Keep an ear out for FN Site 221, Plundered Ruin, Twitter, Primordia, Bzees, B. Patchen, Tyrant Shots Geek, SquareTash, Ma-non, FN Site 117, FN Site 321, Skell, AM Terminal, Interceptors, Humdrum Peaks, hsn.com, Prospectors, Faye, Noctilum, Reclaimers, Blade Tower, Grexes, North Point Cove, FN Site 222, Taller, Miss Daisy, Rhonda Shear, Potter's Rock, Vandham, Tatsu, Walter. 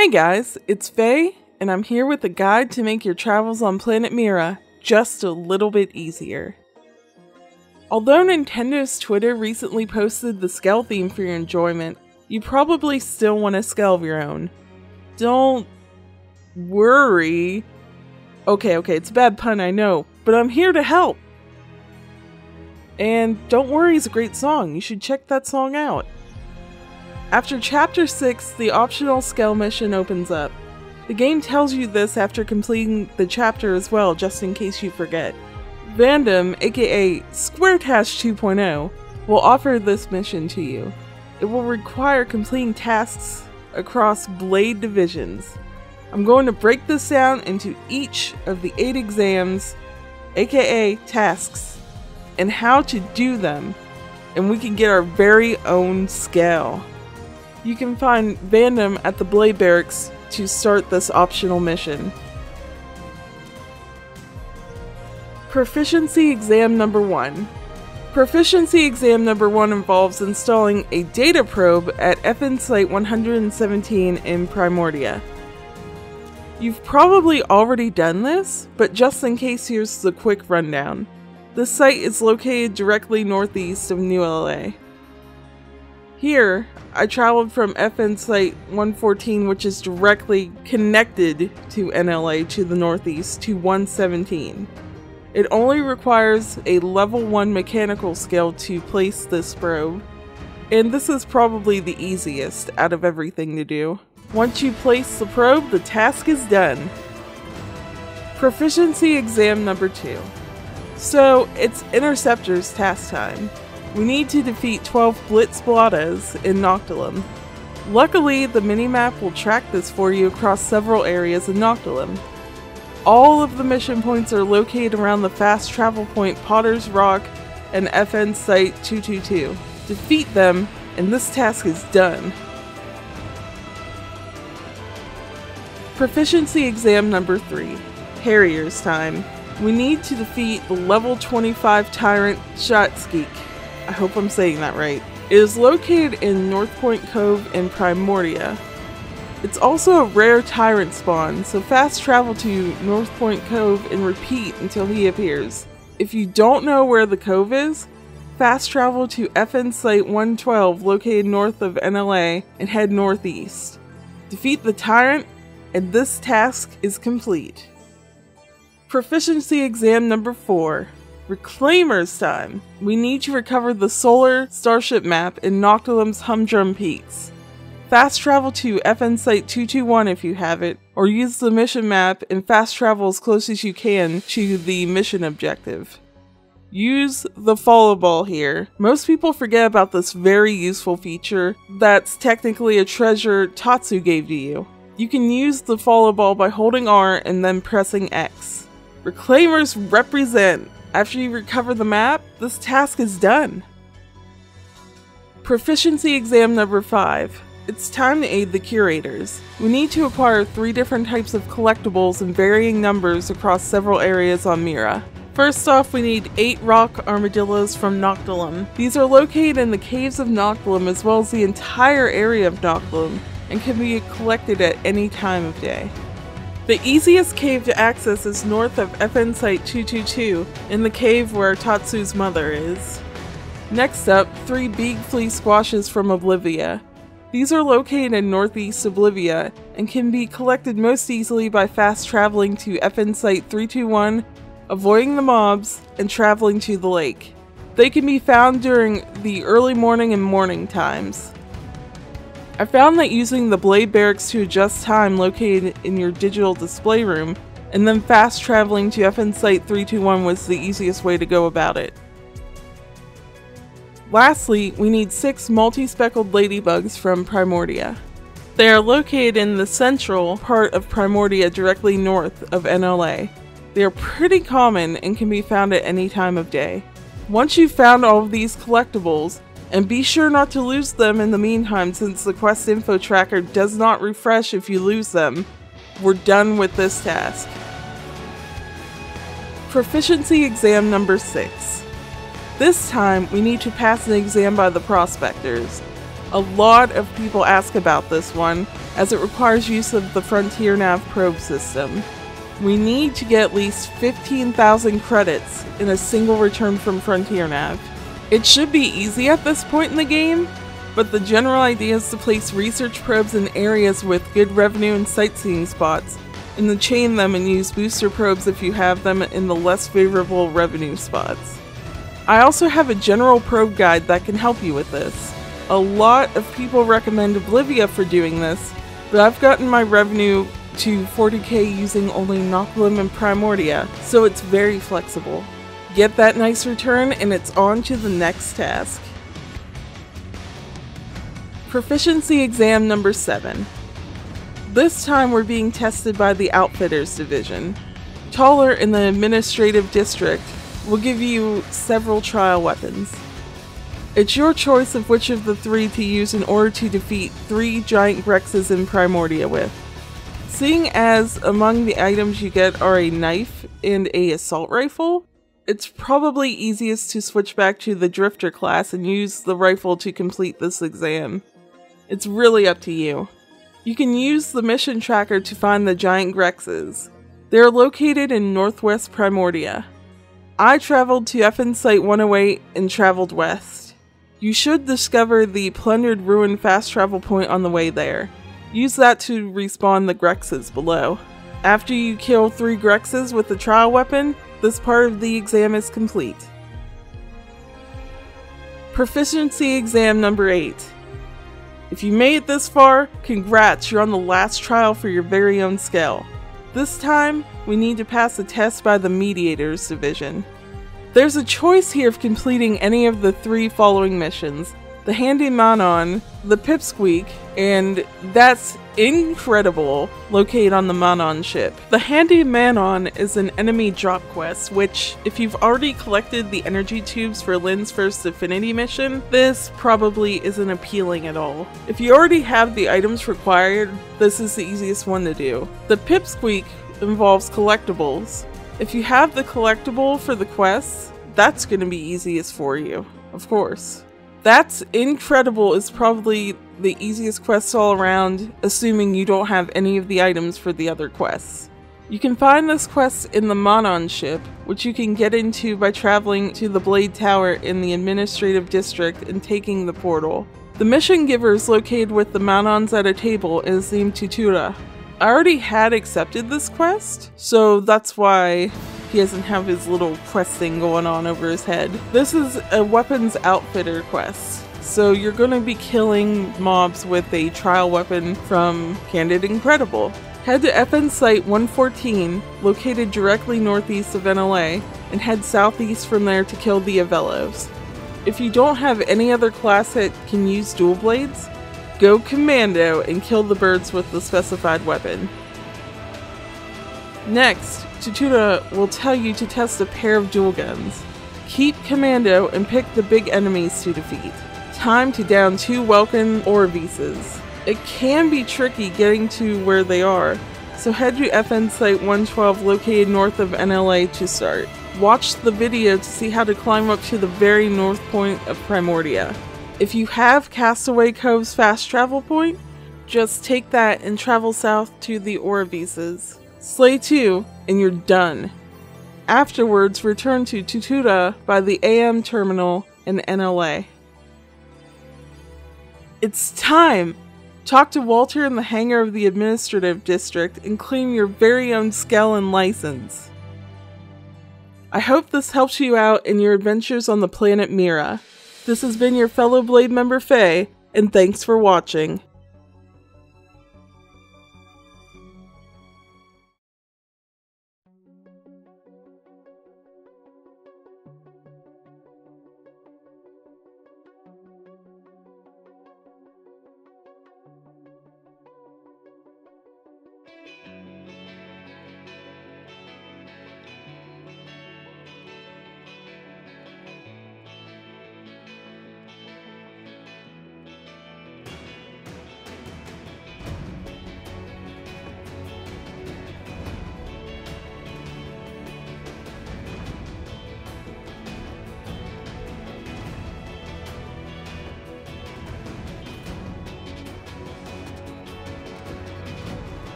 Hey guys, it's Faye, and I'm here with a guide to make your travels on planet Mira just a little bit easier. Although Nintendo's Twitter recently posted the Skell theme for your enjoyment, you probably still want a Skell of your own. Don't worry. Okay, it's a bad pun, I know, but I'm here to help. And Don't Worry is a great song, you should check that song out. After Chapter 6, the optional Skell mission opens up. The game tells you this after completing the chapter as well, just in case you forget. Vandham, aka SquareTash 2.0, will offer this mission to you. It will require completing tasks across Blade divisions. I'm going to break this down into each of the 8 exams, aka tasks, and how to do them, and we can get our very own Skell. You can find Vandham at the Blade Barracks to start this optional mission. Proficiency Exam Number 1. Proficiency Exam Number 1 involves installing a data probe at FN Site 117 in Primordia. You've probably already done this, but just in case, here's the quick rundown. This site is located directly northeast of New LA. Here, I traveled from FN Site 114, which is directly connected to NLA to the northeast, to 117. It only requires a level 1 mechanical skill to place this probe, and this is probably the easiest out of everything to do. Once you place the probe, the task is done. Proficiency Exam Number 2. So, it's Interceptors task time. We need to defeat 12 Blitz Bladas in Noctilum. Luckily, the minimap will track this for you across several areas in Noctilum. All of the mission points are located around the fast travel point Potter's Rock and FN Site 222. Defeat them, and this task is done. Proficiency Exam Number 3. Harriers time. We need to defeat the level 25 Tyrant Shots Geek. I hope I'm saying that right. It is located in North Point Cove in Primordia. It's also a rare tyrant spawn, so fast travel to North Point Cove and repeat until he appears. If you don't know where the cove is, fast travel to FN Site 112 located north of NLA and head northeast. Defeat the tyrant, and this task is complete. Proficiency Exam Number 4. Reclaimers time! We need to recover the solar starship map in Noctilum's Humdrum Peaks. Fast travel to FN Site 221 if you have it, or use the mission map and fast travel as close as you can to the mission objective. Use the follow ball here. Most people forget about this very useful feature that's technically a treasure Tatsu gave to you. You can use the follow ball by holding R and then pressing X. Reclaimers represent! After you recover the map, this task is done. Proficiency Exam Number 5. It's time to aid the Curators. We need to acquire 3 different types of collectibles in varying numbers across several areas on Mira. First off, we need 8 rock armadillos from Noctilum. These are located in the caves of Noctilum as well as the entire area of Noctilum and can be collected at any time of day. The easiest cave to access is north of FN Site 222, in the cave where Tatsu's mother is. Next up, 3 big flea squashes from Oblivia. These are located in northeast Oblivia, and can be collected most easily by fast traveling to FN Site 321, avoiding the mobs, and traveling to the lake. They can be found during the early morning and morning times. I found that using the Blade Barracks to adjust time located in your digital display room, and then fast traveling to FN Site 321 was the easiest way to go about it. Lastly, we need 6 multi-speckled ladybugs from Primordia. They are located in the central part of Primordia directly north of NLA. They are pretty common and can be found at any time of day. Once you've found all of these collectibles, and be sure not to lose them in the meantime since the quest info tracker does not refresh if you lose them. We're done with this task. Proficiency Exam Number 6. This time, we need to pass an exam by the Prospectors. A lot of people ask about this one, as it requires use of the Frontier Nav probe system. We need to get at least 15,000 credits in a single return from Frontier Nav. It should be easy at this point in the game, but the general idea is to place research probes in areas with good revenue and sightseeing spots, and to chain them and use booster probes if you have them in the less favorable revenue spots. I also have a general probe guide that can help you with this. A lot of people recommend Oblivia for doing this, but I've gotten my revenue to 40k using only Noctilum and Primordia, so it's very flexible. Get that nice return and it's on to the next task. Proficiency exam number 7. This time we're being tested by the Outfitters division. Taller in the Administrative District will give you several trial weapons. It's your choice of which of the three to use in order to defeat 3 giant Grexes in Primordia with. Seeing as among the items you get are a knife and an assault rifle, it's probably easiest to switch back to the Drifter class and use the rifle to complete this exam. It's really up to you. You can use the mission tracker to find the giant Grexes. They are located in northwest Primordia. I traveled to FN Site 108 and traveled west. You should discover the plundered ruin fast travel point on the way there. Use that to respawn the Grexes below. After you kill 3 Grexes with the trial weapon, this part of the exam is complete. Proficiency exam number 8. If you made it this far, congrats, you're on the last trial for your very own Skell. This time, we need to pass a test by the Mediators division. There's a choice here of completing any of the 3 following missions: the handy Ma-non, the Pipsqueak, and that's incredible, located on the Ma-non ship. The handy Ma-non is an enemy drop quest, which, if you've already collected the energy tubes for Lynn's first affinity mission, this probably isn't appealing at all. If you already have the items required, this is the easiest one to do. The Pipsqueak involves collectibles. If you have the collectible for the quests, that's going to be easiest for you, of course. That's incredible is probably the easiest quest all around, assuming you don't have any of the items for the other quests. You can find this quest in the Ma-non ship, which you can get into by traveling to the Blade Tower in the Administrative District and taking the portal. The mission giver is located with the Ma-nons at a table and is named Tutura. I already had accepted this quest, so that's why he doesn't have his little quest thing going on over his head. This is a weapons outfitter quest, so you're going to be killing mobs with a trial weapon from Candid Incredible. Head to FN Site 114, located directly northeast of NLA, and head southeast from there to kill the Avellos. If you don't have any other class that can use dual blades, go commando and kill the birds with the specified weapon. Next, Tutura will tell you to test a pair of dual guns. Keep commando and pick the big enemies to defeat. Time to down 2 Welkin Orvises. It can be tricky getting to where they are, so head to FN Site 112 located north of NLA to start. Watch the video to see how to climb up to the very north point of Primordia. If you have Castaway Cove's fast travel point, just take that and travel south to the Orvises. Slay 2, and you're done. Afterwards, return to Tutura by the AM terminal in NLA. It's time! Talk to Walter in the hangar of the Administrative District and claim your very own Skell and license. I hope this helps you out in your adventures on the planet Mira. This has been your fellow Blade member Faye, and thanks for watching.